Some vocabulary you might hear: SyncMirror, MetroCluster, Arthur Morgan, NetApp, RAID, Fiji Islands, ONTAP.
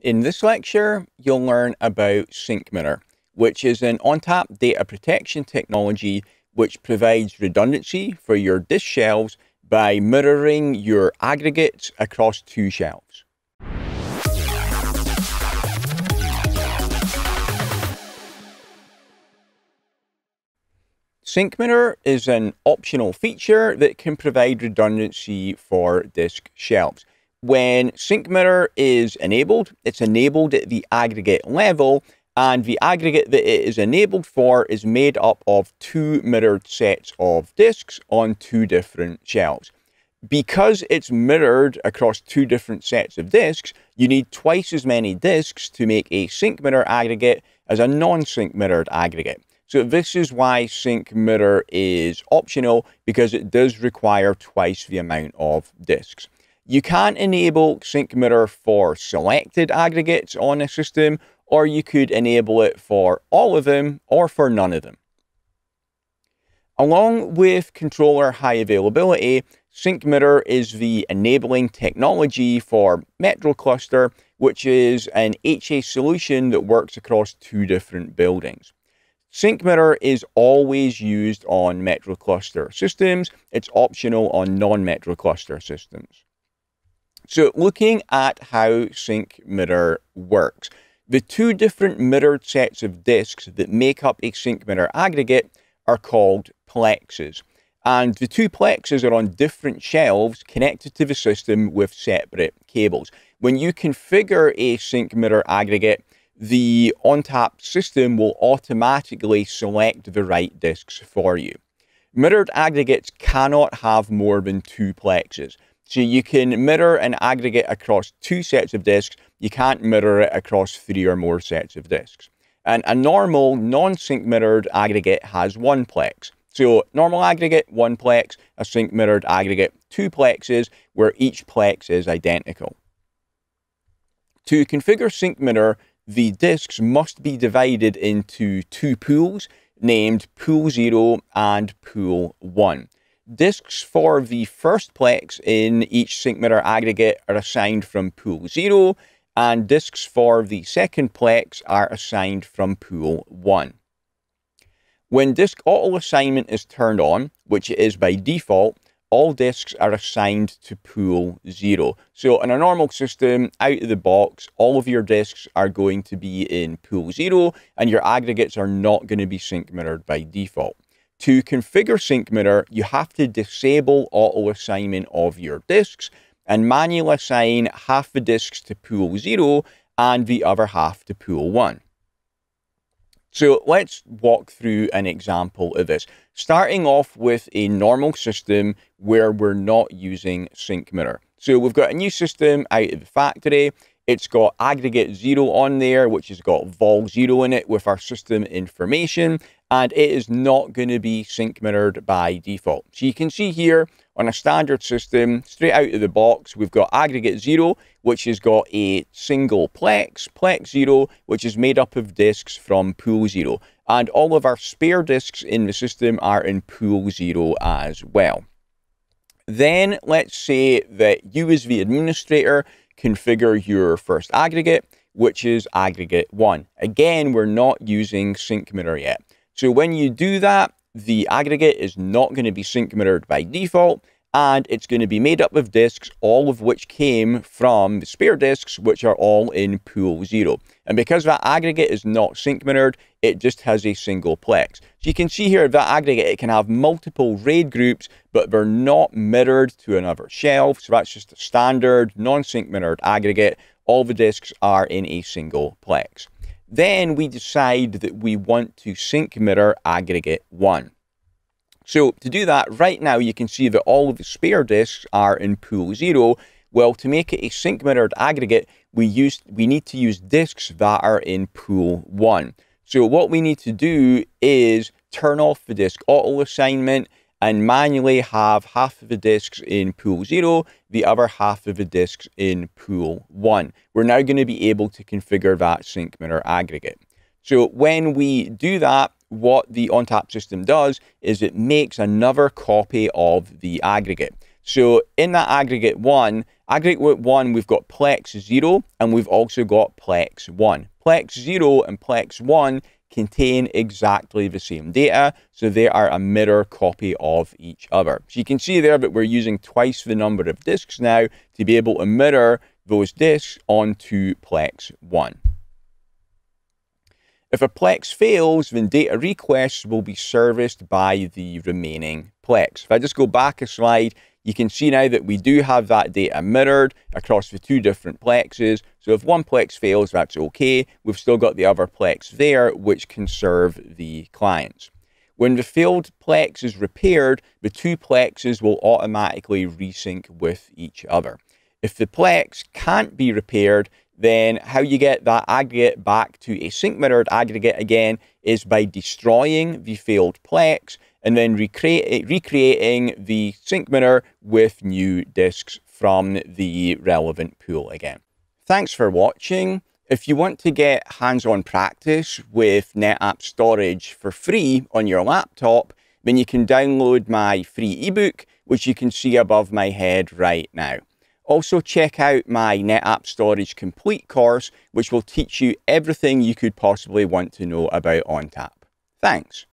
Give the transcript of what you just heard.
In this lecture, you'll learn about SyncMirror, which is an ONTAP data protection technology which provides redundancy for your disk shelves by mirroring your aggregates across two shelves. SyncMirror is an optional feature that can provide redundancy for disk shelves. When SyncMirror is enabled, it's enabled at the aggregate level, and the aggregate that it is enabled for is made up of two mirrored sets of disks on two different shelves. Because it's mirrored across two different sets of disks, you need twice as many disks to make a SyncMirror aggregate as a non-SyncMirrored aggregate. So this is why SyncMirror is optional, because it does require twice the amount of disks. You can enable SyncMirror for selected aggregates on a system, or you could enable it for all of them or for none of them. Along with controller high availability, SyncMirror is the enabling technology for MetroCluster, which is an HA solution that works across two different buildings. SyncMirror is always used on MetroCluster systems. It's optional on non-MetroCluster systems. So looking at how SyncMirror works, the two different mirrored sets of disks that make up a SyncMirror aggregate are called plexes. And the two plexes are on different shelves connected to the system with separate cables. When you configure a SyncMirror aggregate, the ONTAP system will automatically select the right disks for you. Mirrored aggregates cannot have more than two plexes. So you can mirror an aggregate across two sets of disks. You can't mirror it across three or more sets of disks. And a normal non-SyncMirrored aggregate has one plex. So normal aggregate, one plex; a SyncMirrored aggregate, two plexes, where each plex is identical. To configure SyncMirror, the disks must be divided into two pools named Pool 0 and Pool 1. Disks for the first plex in each SyncMirror aggregate are assigned from Pool 0, and disks for the second plex are assigned from Pool 1. When disk auto assignment is turned on, which it is by default, all disks are assigned to Pool 0. So in a normal system, out of the box, all of your disks are going to be in Pool 0, and your aggregates are not going to be SyncMirrored by default. To configure SyncMirror, you have to disable auto assignment of your disks and manually assign half the disks to Pool 0 and the other half to Pool 1. So let's walk through an example of this, starting off with a normal system where we're not using SyncMirror. So we've got a new system out of the factory. It's got aggregate 0 on there, which has got vol 0 in it with our system information, and it is not going to be SyncMirrored by default. So you can see here on a standard system, straight out of the box, we've got aggregate 0, which has got a single plex, plex 0, which is made up of disks from Pool 0. And all of our spare disks in the system are in Pool 0 as well. Then let's say that you as the administrator configure your first aggregate, which is aggregate 1. Again, we're not using SyncMirror yet. So when you do that, the aggregate is not going to be SyncMirrored by default, and it's going to be made up of disks, all of which came from the spare disks, which are all in Pool 0. And because that aggregate is not SyncMirrored, it just has a single plex. So you can see here that aggregate, it can have multiple RAID groups, but they're not mirrored to another shelf. So that's just a standard non-SyncMirrored aggregate. All the disks are in a single plex. Then we decide that we want to SyncMirror aggregate 1. So to do that, right now you can see that all of the spare disks are in Pool 0. Well, to make it a SyncMirrored aggregate, we need to use disks that are in Pool 1. So what we need to do is turn off the disk auto assignment and manually have half of the disks in Pool 0, the other half of the disks in Pool 1. We're now going to be able to configure that SyncMirror aggregate. So when we do that, what the ONTAP system does is it makes another copy of the aggregate. So in that aggregate one, we've got Plex 0 and we've also got Plex 1. Plex 0 and Plex 1 contain exactly the same data, so they are a mirror copy of each other. So you can see there that we're using twice the number of disks now to be able to mirror those disks onto Plex 1. If a Plex fails, then data requests will be serviced by the remaining Plex. If I just go back a slide, you can see now that we do have that data mirrored across the two different Plexes. So if one Plex fails, that's okay. We've still got the other Plex there, which can serve the clients. When the failed Plex is repaired, the two Plexes will automatically resync with each other. If the Plex can't be repaired, then how you get that aggregate back to a sync-mirrored aggregate again is by destroying the failed Plex and then recreating the sync mirror with new disks from the relevant pool again. Thanks for watching. If you want to get hands-on practice with NetApp storage for free on your laptop, then you can download my free ebook, which you can see above my head right now. Also check out my NetApp Storage Complete course, which will teach you everything you could possibly want to know about ONTAP. Thanks.